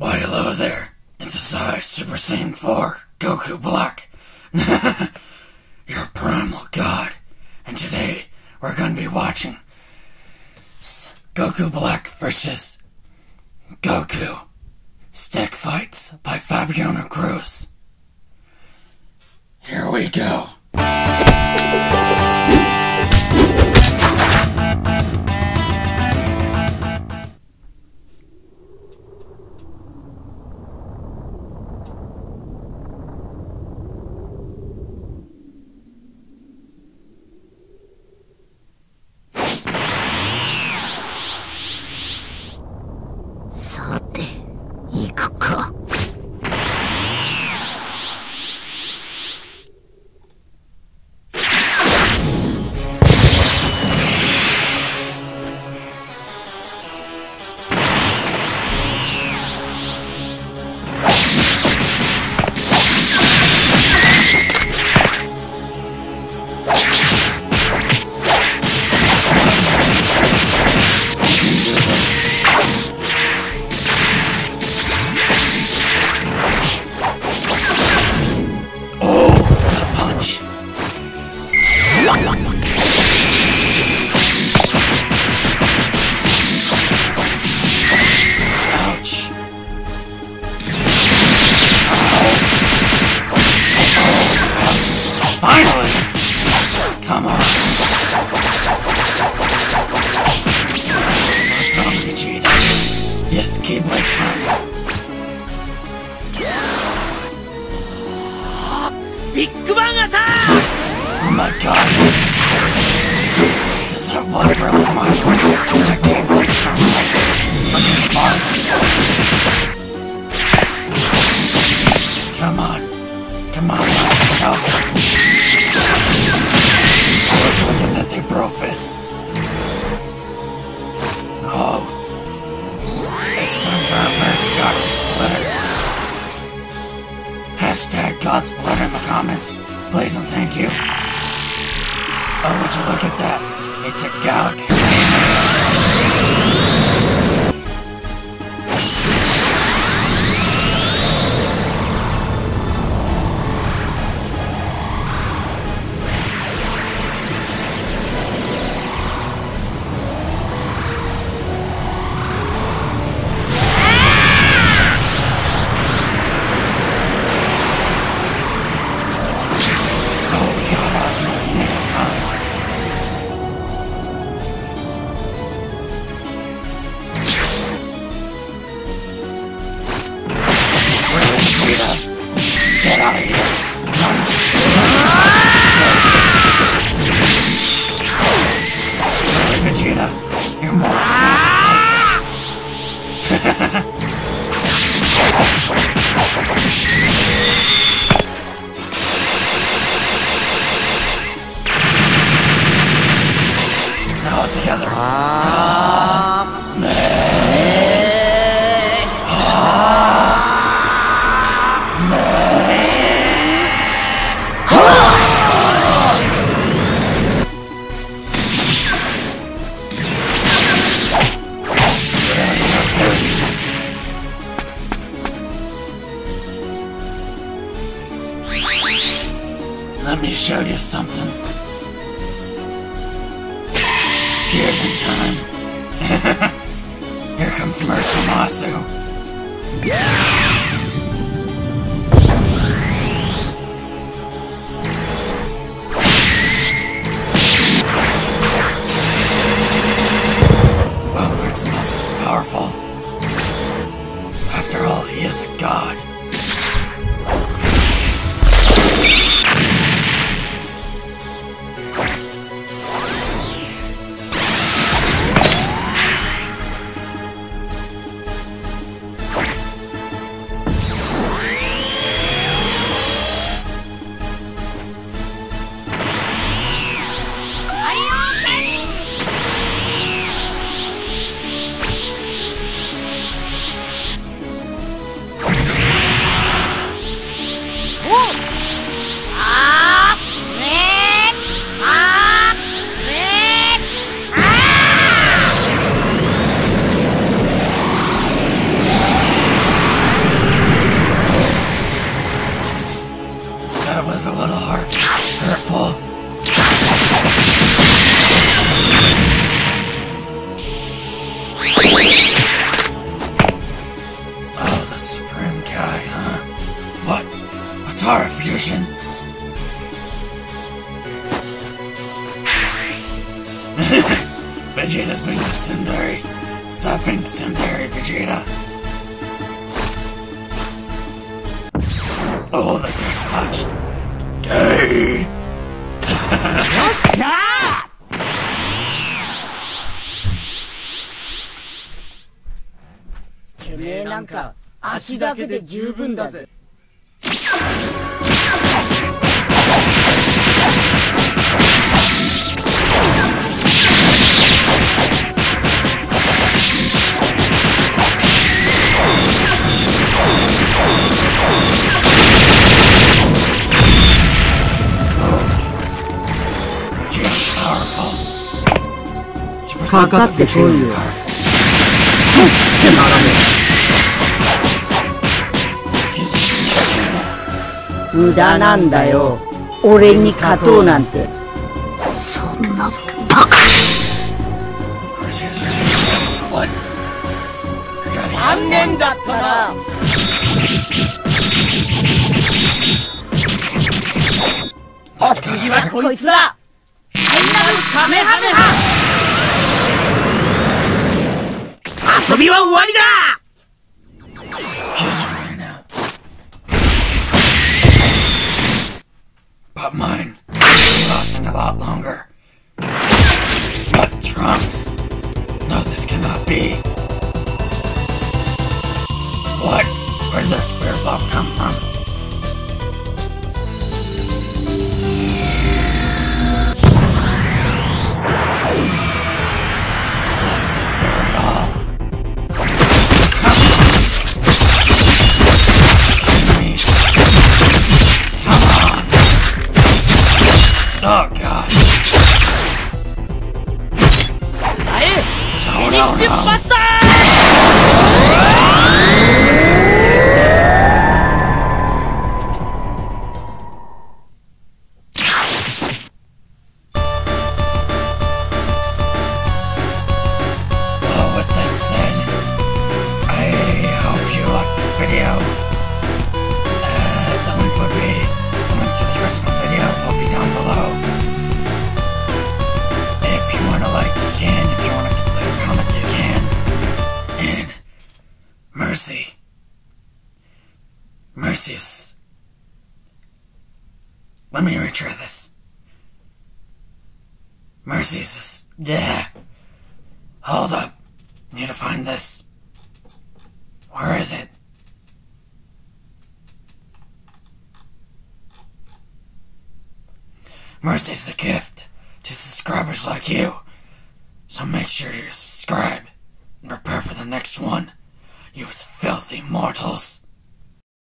Why hello there, it's Asai Super Saiyan 4, Goku Black, your primal god, and today we're gonna be watching Goku Black vs. Goku Stick Fights by Fabiana Cruz. Here we go. Power fusion. Vegeta's being a Sundari. Stop being Sundari, Vegeta. Oh, that gets touched. Gay. What's up? Kime nanka, ashi dake de juubun da ze. But mine is lasting a lot longer. But Trunks? No, this cannot be. What? Where did this spear bomb come from? This isn't fair at all. Oh god. No, no, Oh, with that said, I hope you liked the video. The link to the original video will be down below. If you want to like, you can. If you want to leave a comment, you can. And mercy's. Let me retry this. Mercy's. Yeah. Hold up. Need to find this. Where is it? Mercy's a gift to subscribers like you, so make sure you subscribe and prepare for the next one, you filthy mortals.